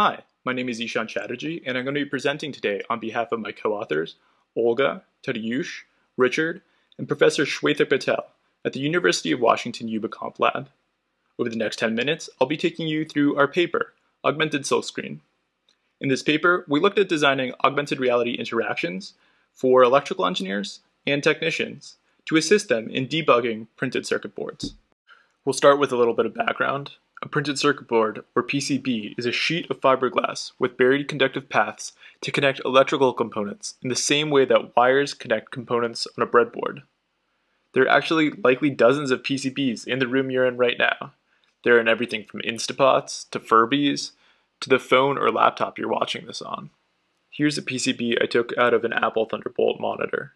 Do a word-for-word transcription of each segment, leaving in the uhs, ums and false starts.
Hi, my name is Ishan Chatterjee, and I'm going to be presenting today on behalf of my co-authors, Olga, Tadeusz, Richard, and Professor Shwetak Patel at the University of Washington UbiComp Lab. Over the next ten minutes, I'll be taking you through our paper, Augmented Silkscreen. In this paper, we looked at designing augmented reality interactions for electrical engineers and technicians to assist them in debugging printed circuit boards. We'll start with a little bit of background. A printed circuit board, or P C B, is a sheet of fiberglass with buried conductive paths to connect electrical components in the same way that wires connect components on a breadboard. There are actually likely dozens of P C Bs in the room you're in right now. They're in everything from Instapots to Furbies to the phone or laptop you're watching this on. Here's a P C B I took out of an Apple Thunderbolt monitor.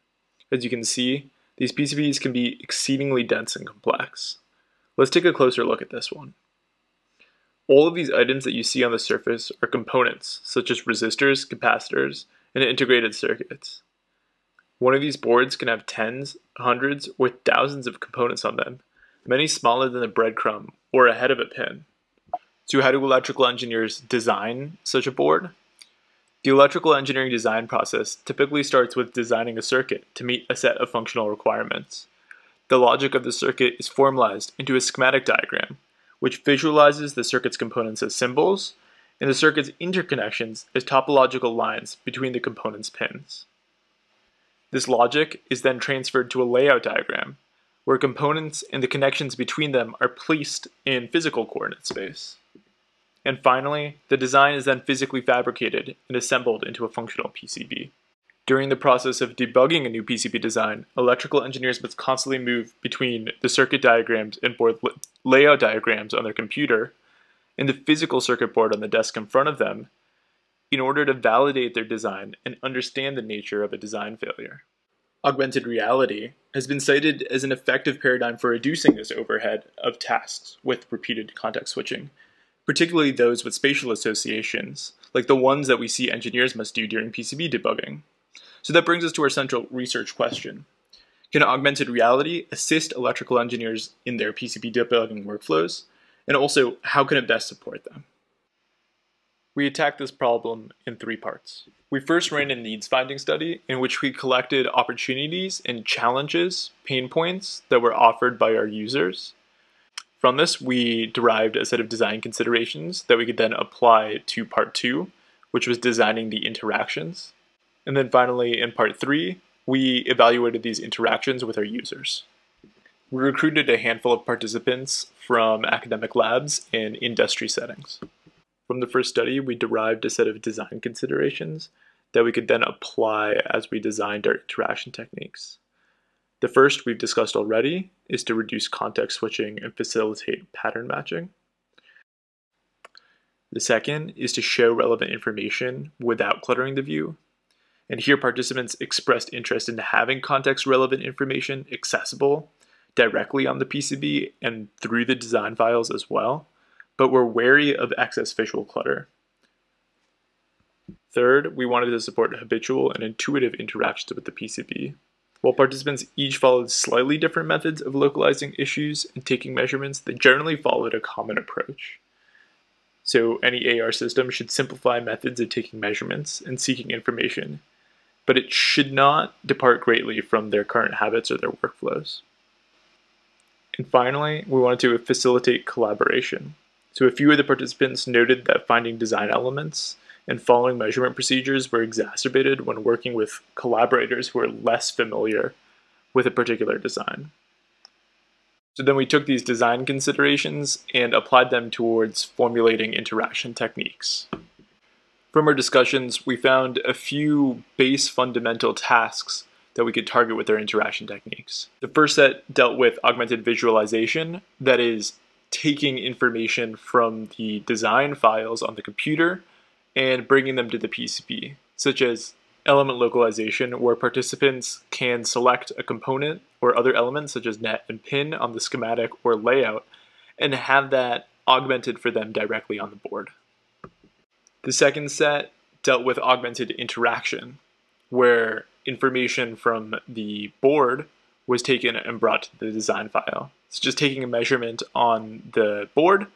As you can see, these P C Bs can be exceedingly dense and complex. Let's take a closer look at this one. All of these items that you see on the surface are components, such as resistors, capacitors, and integrated circuits. One of these boards can have tens, hundreds, or thousands of components on them, many smaller than a breadcrumb or a head of a pin. So how do electrical engineers design such a board? The electrical engineering design process typically starts with designing a circuit to meet a set of functional requirements. The logic of the circuit is formalized into a schematic diagram, which visualizes the circuit's components as symbols, and the circuit's interconnections as topological lines between the components' pins. This logic is then transferred to a layout diagram, where components and the connections between them are placed in physical coordinate space. And finally, the design is then physically fabricated and assembled into a functional P C B. During the process of debugging a new P C B design, electrical engineers must constantly move between the circuit diagrams and board layout diagrams on their computer and the physical circuit board on the desk in front of them in order to validate their design and understand the nature of a design failure. Augmented reality has been cited as an effective paradigm for reducing this overhead of tasks with repeated context switching, particularly those with spatial associations, like the ones that we see engineers must do during P C B debugging. So that brings us to our central research question. Can augmented reality assist electrical engineers in their P C B debugging workflows? And also, how can it best support them? We attacked this problem in three parts. We first ran a needs-finding study in which we collected opportunities and challenges, pain points that were offered by our users. From this, we derived a set of design considerations that we could then apply to part two, which was designing the interactions. And then finally, in part three, we evaluated these interactions with our users. We recruited a handful of participants from academic labs and industry settings. From the first study, we derived a set of design considerations that we could then apply as we designed our interaction techniques. The first we've discussed already is to reduce context switching and facilitate pattern matching. The second is to show relevant information without cluttering the view. And here participants expressed interest in having context-relevant information accessible directly on the P C B and through the design files as well, but were wary of excess visual clutter. Third, we wanted to support habitual and intuitive interactions with the P C B. While participants each followed slightly different methods of localizing issues and taking measurements, they generally followed a common approach. So any A R system should simplify methods of taking measurements and seeking information, but it should not depart greatly from their current habits or their workflows. And finally, we wanted to facilitate collaboration. So a few of the participants noted that finding design elements and following measurement procedures were exacerbated when working with collaborators who are less familiar with a particular design. So then we took these design considerations and applied them towards formulating interaction techniques. From our discussions, we found a few base fundamental tasks that we could target with our interaction techniques. The first set dealt with augmented visualization, that is, taking information from the design files on the computer and bringing them to the P C B, such as element localization, where participants can select a component or other elements such as net and pin on the schematic or layout and have that augmented for them directly on the board. The second set dealt with augmented interaction, where information from the board was taken and brought to the design file. It's just taking a measurement on the board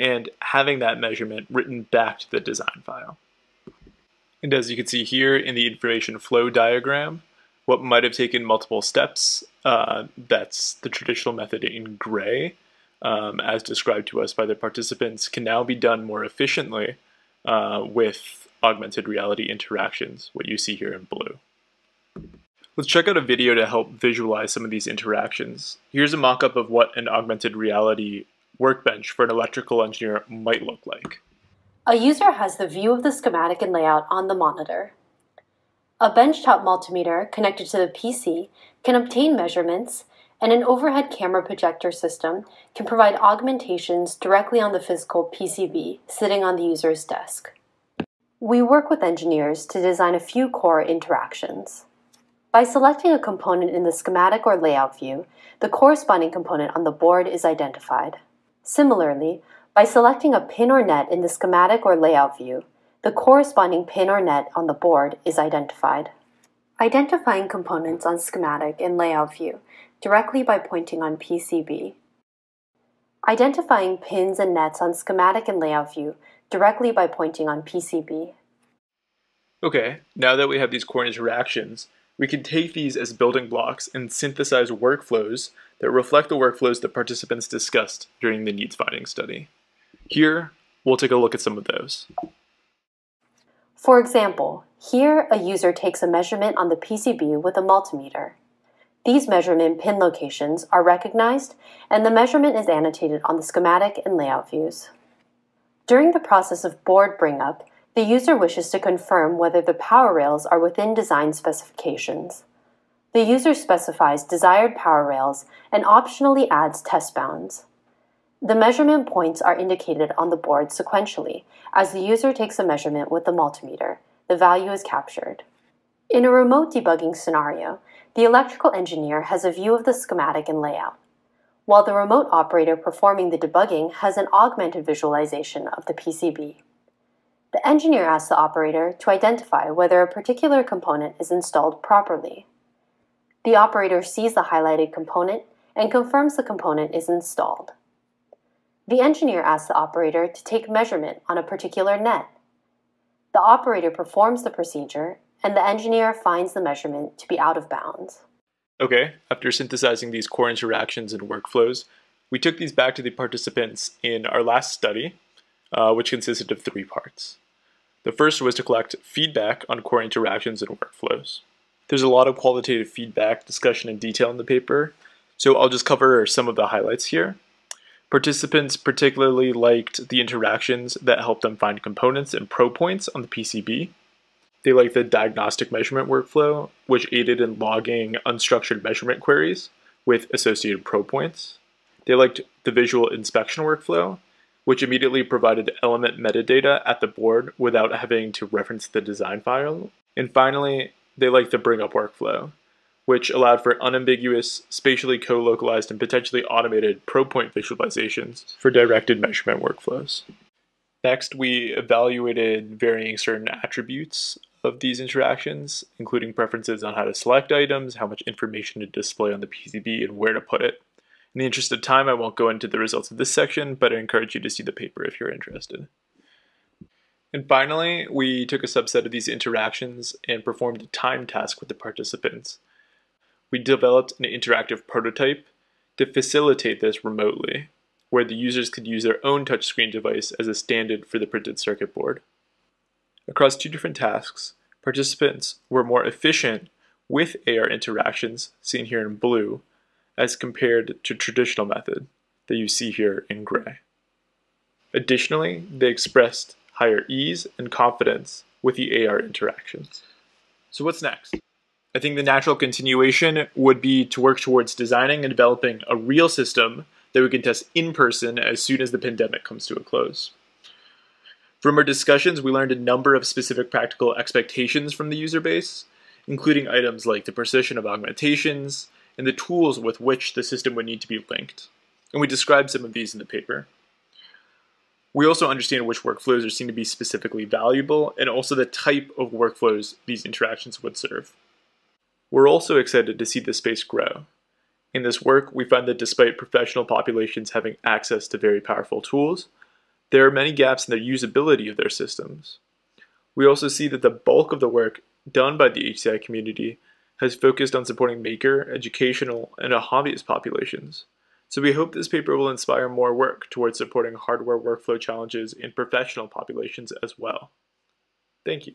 and having that measurement written back to the design file. And as you can see here in the information flow diagram, what might have taken multiple steps, uh, that's the traditional method in gray, um, as described to us by the participants, can now be done more efficiently uh, with augmented reality interactions, what you see here in blue. Let's check out a video to help visualize some of these interactions. Here's a mock-up of what an augmented reality workbench for an electrical engineer might look like. A user has the view of the schematic and layout on the monitor. A benchtop multimeter connected to the P C can obtain measurements, and an overhead camera projector system can provide augmentations directly on the physical P C B sitting on the user's desk. We work with engineers to design a few core interactions. By selecting a component in the schematic or layout view, the corresponding component on the board is identified. Similarly, by selecting a pin or net in the schematic or layout view, the corresponding pin or net on the board is identified. Identifying components on schematic and layout view directly by pointing on P C B. Identifying pins and nets on schematic and layout view directly by pointing on P C B. Okay, now that we have these core interactions, we can take these as building blocks and synthesize workflows that reflect the workflows that participants discussed during the needs finding study. Here, we'll take a look at some of those. For example, here a user takes a measurement on the P C B with a multimeter. These measurement pin locations are recognized, and the measurement is annotated on the schematic and layout views. During the process of board bring-up, the user wishes to confirm whether the power rails are within design specifications. The user specifies desired power rails and optionally adds test bounds. The measurement points are indicated on the board sequentially. As the user takes a measurement with the multimeter, the value is captured. In a remote debugging scenario, the electrical engineer has a view of the schematic and layout, while the remote operator performing the debugging has an augmented visualization of the P C B. The engineer asks the operator to identify whether a particular component is installed properly. The operator sees the highlighted component and confirms the component is installed. The engineer asks the operator to take measurement on a particular net. The operator performs the procedure, and the engineer finds the measurement to be out of bounds. Okay, after synthesizing these core interactions and workflows, we took these back to the participants in our last study, uh, which consisted of three parts. The first was to collect feedback on core interactions and workflows. There's a lot of qualitative feedback, discussion, and detail in the paper, so I'll just cover some of the highlights here. Participants particularly liked the interactions that helped them find components and pro points on the P C B. They liked the diagnostic measurement workflow, which aided in logging unstructured measurement queries with associated pro points. They liked the visual inspection workflow, which immediately provided element metadata at the board without having to reference the design file. And finally, they liked the bring-up workflow, which allowed for unambiguous, spatially co-localized, and potentially automated pro-point visualizations for directed measurement workflows. Next, we evaluated varying certain attributes of these interactions, including preferences on how to select items, how much information to display on the P C B, and where to put it. In the interest of time, I won't go into the results of this section, but I encourage you to see the paper if you're interested. And finally, we took a subset of these interactions and performed a time task with the participants. We developed an interactive prototype to facilitate this remotely, where the users could use their own touchscreen device as a stand-in for the printed circuit board. Across two different tasks, participants were more efficient with A R interactions, seen here in blue, as compared to traditional method that you see here in gray. Additionally, they expressed higher ease and confidence with the A R interactions. So what's next? I think the natural continuation would be to work towards designing and developing a real system that we can test in person as soon as the pandemic comes to a close. From our discussions, we learned a number of specific practical expectations from the user base, including items like the precision of augmentations and the tools with which the system would need to be linked. And we described some of these in the paper. We also understand which workflows are seen to be specifically valuable and also the type of workflows these interactions would serve. We're also excited to see the space grow. In this work, we found that despite professional populations having access to very powerful tools, There are many gaps in the usability of their systems. We also see that the bulk of the work done by the H C I community has focused on supporting maker, educational, and hobbyist populations. So we hope this paper will inspire more work towards supporting hardware workflow challenges in professional populations as well. Thank you.